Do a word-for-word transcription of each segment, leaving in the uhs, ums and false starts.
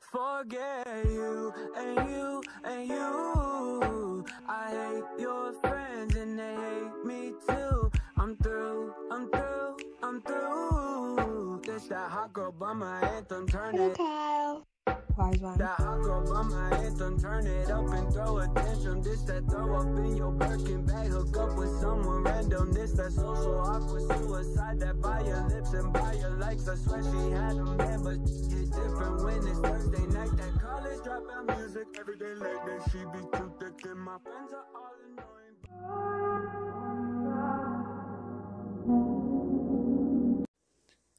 forget you and you and you. I hate your friends and they hate me too. I'm through, I'm through, I'm through. This that hot girl by my anthem, turn it. Kyle. Wise one. That hot girl by my anthem, turn it up and throw a tantrum. This that throw up in your Birkin bag, hook up with someone random. This that social awkward suicide, that by your lips and by your likes. I swear she had a man, but it's different when it's Thursday night. That college dropout music, every day late night. She be too thick and my friends are all annoying.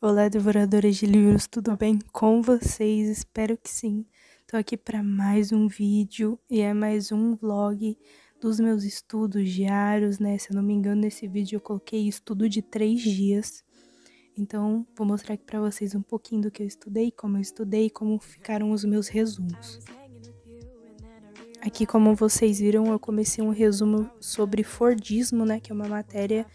Olá, devoradores de livros, tudo bem com vocês? Espero que sim. Tô aqui para mais um vídeo e é mais um vlog dos meus estudos diários, né? Se eu não me engano, nesse vídeo eu coloquei estudo de três dias. Então, vou mostrar aqui pra vocês um pouquinho do que eu estudei, como eu estudei e como ficaram os meus resumos. Aqui, como vocês viram, eu comecei um resumo sobre Fordismo, né? Que é uma matéria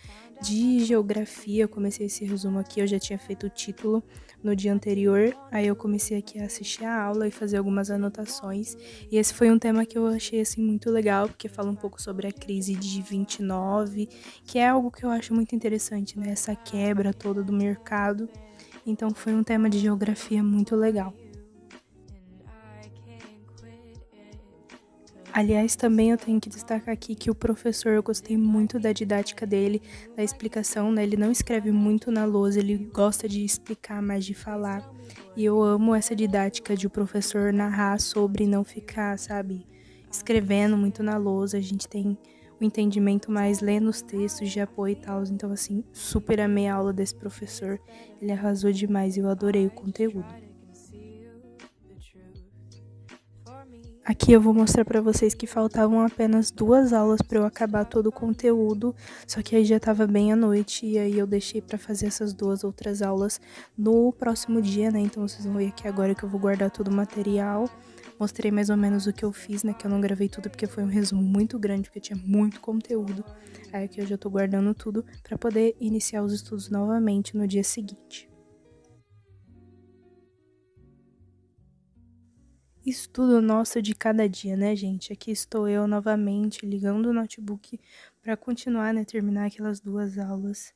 de geografia. Eu comecei esse resumo aqui, eu já tinha feito o título no dia anterior. Aí eu comecei aqui a assistir a aula e fazer algumas anotações. E esse foi um tema que eu achei, assim, muito legal, porque fala um pouco sobre a crise de vinte e nove, que é algo que eu acho muito interessante, né? Essa quebra toda do mercado. Então, foi um tema de geografia muito legal. Aliás, também eu tenho que destacar aqui que o professor, eu gostei muito da didática dele, da explicação, né? Ele não escreve muito na lousa, ele gosta de explicar mais de falar. E eu amo essa didática de o professor narrar sobre, não ficar, sabe, escrevendo muito na lousa. A gente tem o entendimento mais lendo os textos de apoio e tal. Então, assim, super amei a aula desse professor. Ele arrasou demais e eu adorei o conteúdo. Aqui eu vou mostrar pra vocês que faltavam apenas duas aulas pra eu acabar todo o conteúdo, só que aí já tava bem à noite e aí eu deixei pra fazer essas duas outras aulas no próximo dia, né? Então vocês vão ver aqui agora que eu vou guardar todo o material. Mostrei mais ou menos o que eu fiz, né? Que eu não gravei tudo porque foi um resumo muito grande, porque tinha muito conteúdo. Aí aqui eu já tô guardando tudo pra poder iniciar os estudos novamente no dia seguinte. Estudo nosso de cada dia, né, gente? Aqui estou eu novamente ligando o notebook para continuar, né, terminar aquelas duas aulas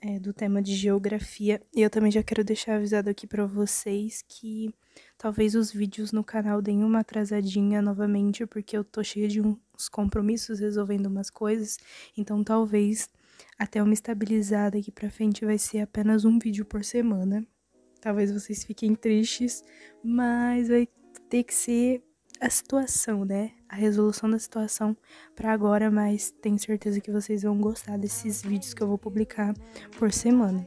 é, do tema de geografia. E eu também já quero deixar avisado aqui para vocês que talvez os vídeos no canal deem uma atrasadinha novamente, porque eu tô cheia de uns compromissos, resolvendo umas coisas, então talvez até eu me estabilizar daqui para frente vai ser apenas um vídeo por semana. Talvez vocês fiquem tristes, mas vai ter que ser a situação, né? A resolução da situação para agora, mas tenho certeza que vocês vão gostar desses vídeos que eu vou publicar por semana.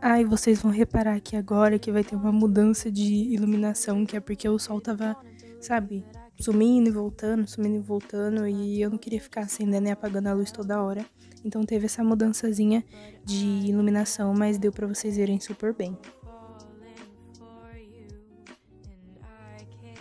Aí ah, vocês vão reparar aqui agora que vai ter uma mudança de iluminação, que é porque o sol tava, sabe, sumindo e voltando, sumindo e voltando, e eu não queria ficar acendendo e apagando a luz toda hora. Então teve essa mudançazinha de iluminação, mas deu pra vocês verem super bem.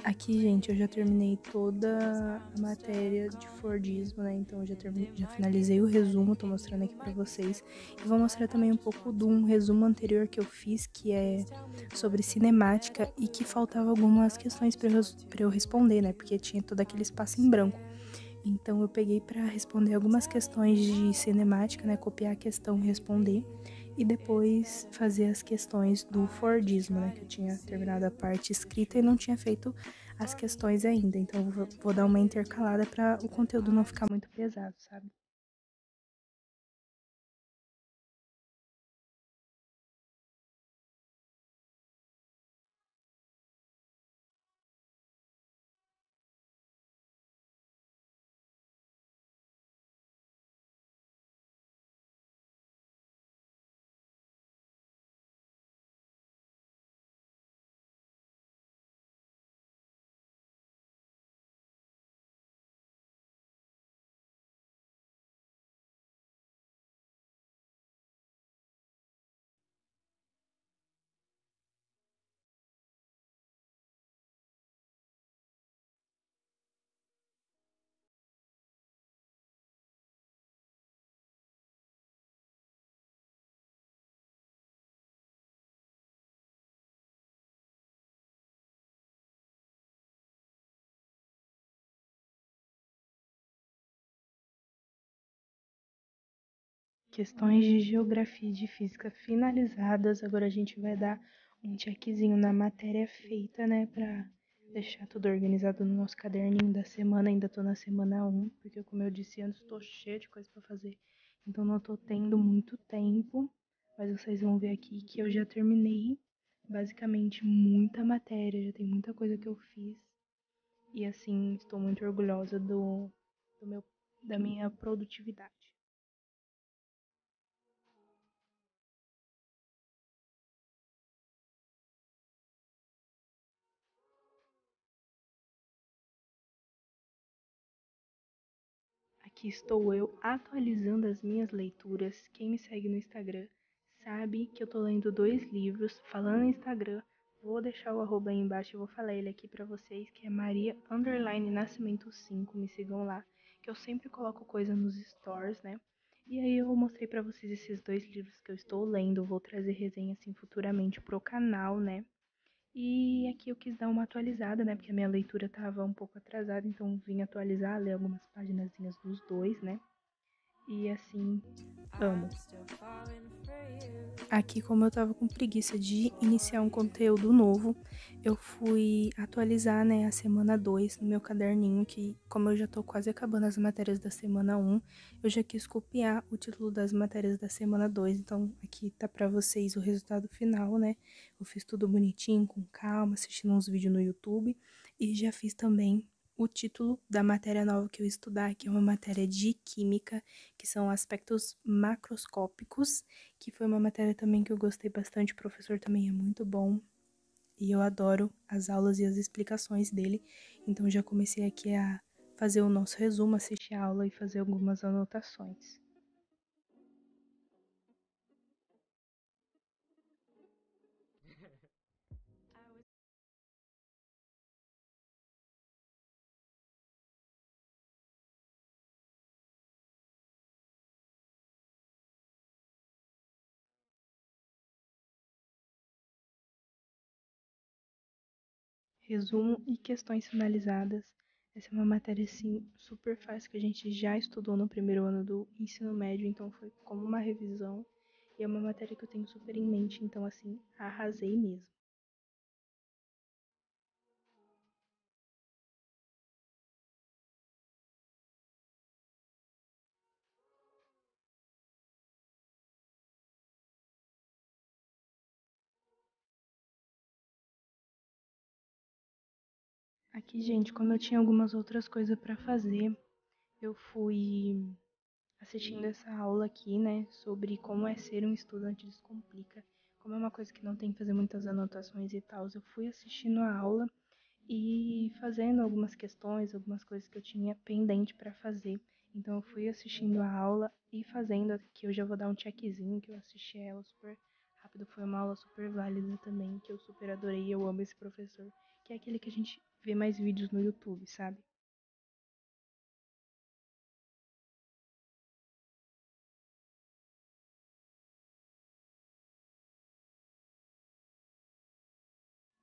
Aqui, gente, eu já terminei toda a matéria de Fordismo, né? Então eu já, terminei, já finalizei o resumo, tô mostrando aqui pra vocês. E vou mostrar também um pouco de um resumo anterior que eu fiz, que é sobre cinemática, e que faltava algumas questões pra eu, pra eu responder, né? Porque tinha todo aquele espaço em branco. Então eu peguei para responder algumas questões de cinemática, né, copiar a questão e responder, e depois fazer as questões do Fordismo, né, que eu tinha terminado a parte escrita e não tinha feito as questões ainda. Então eu vou dar uma intercalada para o conteúdo não ficar muito pesado, sabe? questões de geografia e de física finalizadas. Agora a gente vai dar um checkzinho na matéria feita, né, pra deixar tudo organizado no nosso caderninho da semana. Ainda tô na semana um, porque como eu disse antes, tô cheia de coisa pra fazer, então não tô tendo muito tempo, mas vocês vão ver aqui que eu já terminei basicamente muita matéria, já tem muita coisa que eu fiz. E assim, estou muito orgulhosa do, do meu, da minha produtividade. Aqui estou eu atualizando as minhas leituras. Quem me segue no Instagram sabe que eu tô lendo dois livros. Falando no Instagram, vou deixar o arroba aí embaixo, eu vou falar ele aqui pra vocês, que é Maria Underline Nascimento cinco, me sigam lá, que eu sempre coloco coisa nos stores, né? E aí eu mostrei pra vocês esses dois livros que eu estou lendo, vou trazer resenha assim futuramente pro canal, né? E aqui eu quis dar uma atualizada, né? Porque a minha leitura tava um pouco atrasada, então vim atualizar, ler algumas paginazinhas dos dois, né? E assim, amo. Aqui, como eu tava com preguiça de iniciar um conteúdo novo, eu fui atualizar, né, a semana dois no meu caderninho, que como eu já tô quase acabando as matérias da semana um, eu já quis copiar o título das matérias da semana dois, então aqui tá pra vocês o resultado final, né? Eu fiz tudo bonitinho, com calma, assistindo uns vídeos no YouTube, e já fiz também o título da matéria nova que eu estudar, que é uma matéria de química, que são aspectos macroscópicos, que foi uma matéria também que eu gostei bastante, o professor também é muito bom, e eu adoro as aulas e as explicações dele, então já comecei aqui a fazer o nosso resumo, assistir a aula e fazer algumas anotações. Resumo e questões finalizadas. Essa é uma matéria, assim, super fácil, que a gente já estudou no primeiro ano do ensino médio, então foi como uma revisão. E é uma matéria que eu tenho super em mente, então, assim, arrasei mesmo. Aqui, gente, como eu tinha algumas outras coisas pra fazer, eu fui assistindo essa aula aqui, né, sobre como é ser um estudante descomplica. Como é uma coisa que não tem que fazer muitas anotações e tal, eu fui assistindo a aula e fazendo algumas questões, algumas coisas que eu tinha pendente pra fazer. Então eu fui assistindo a aula e fazendo. Aqui eu já vou dar um checkzinho, que eu assisti ela super rápido, foi uma aula super válida também, que eu super adorei, eu amo esse professor, que é aquele que a gente ver mais vídeos no YouTube, sabe?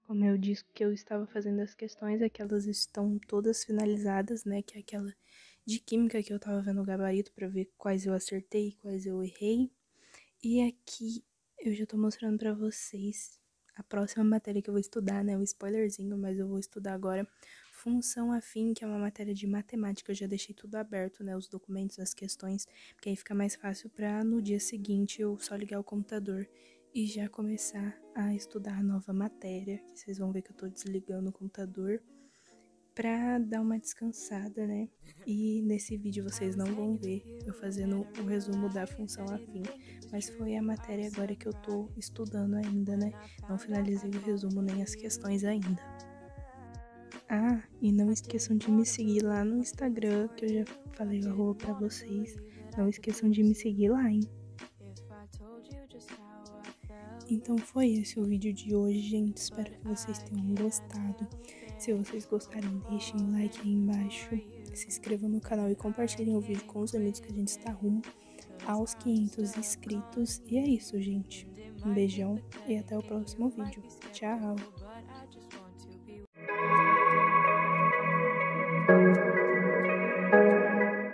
Como eu disse que eu estava fazendo as questões, é que elas estão todas finalizadas, né? Que é aquela de química que eu tava vendo o gabarito pra ver quais eu acertei e quais eu errei. E aqui eu já tô mostrando pra vocês a próxima matéria que eu vou estudar, né, um spoilerzinho, mas eu vou estudar agora função afim, que é uma matéria de matemática. Eu já deixei tudo aberto, né, os documentos, as questões, porque aí fica mais fácil pra no dia seguinte eu só ligar o computador e já começar a estudar a nova matéria, que vocês vão ver que eu tô desligando o computador pra dar uma descansada, né, e nesse vídeo vocês não vão ver eu fazendo o resumo da função afim, mas foi a matéria agora que eu tô estudando ainda, né, não finalizei o resumo nem as questões ainda. Ah, e não esqueçam de me seguir lá no Instagram, que eu já falei o arroba pra vocês, não esqueçam de me seguir lá, hein. Então foi esse o vídeo de hoje, gente, espero que vocês tenham gostado. Se vocês gostaram, deixem um like aí embaixo, se inscrevam no canal e compartilhem o vídeo com os amigos, que a gente está rumo aos quinhentos inscritos. E é isso, gente. Um beijão e até o próximo vídeo. Tchau!